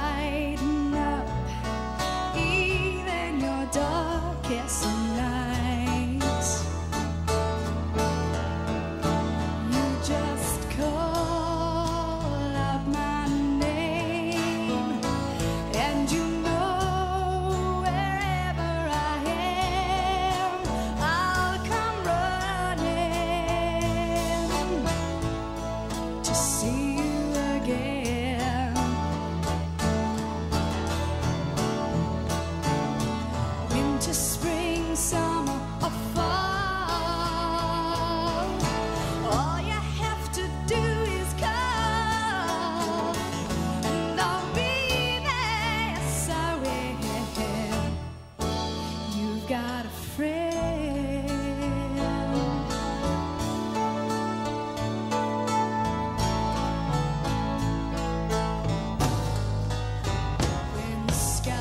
brighten up even your darkest nights. You just call out my name, and you know wherever I am, I'll come running to see. Spring, summer, or fall, all you have to do is call, and I'll be there. Sorry, you've got a friend. When the sky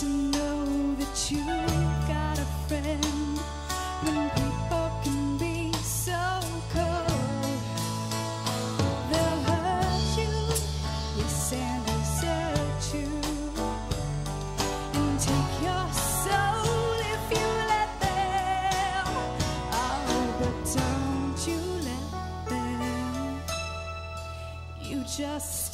to know that you've got a friend. When people can be so cold, they'll hurt you, yes, and desert you, and take your soul if you let them. Oh, but don't you let them. You just